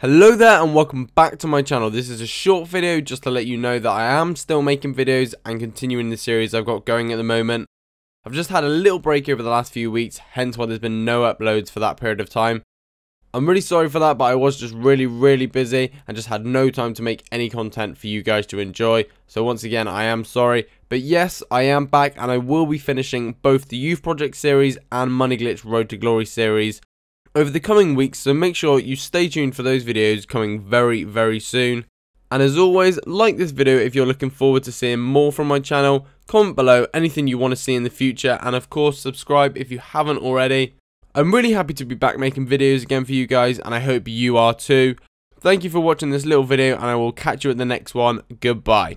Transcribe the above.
Hello there and welcome back to my channel. This is a short video just to let you know that I am still making videos and continuing the series I've got going at the moment. I've just had a little break over the last few weeks, hence why there's been no uploads for that period of time. I'm really sorry for that, but I was just really busy and just had no time to make any content for you guys to enjoy. So once again, I am sorry. But yes, I am back and I will be finishing both the Youth Project series and Money Glitch Road to Glory series over the coming weeks, so make sure you stay tuned for those videos coming very soon. And as always, like this video if you're looking forward to seeing more from my channel, comment below anything you want to see in the future, and of course subscribe if you haven't already. I'm really happy to be back making videos again for you guys, and I hope you are too. Thank you for watching this little video, and I will catch you at the next one. Goodbye.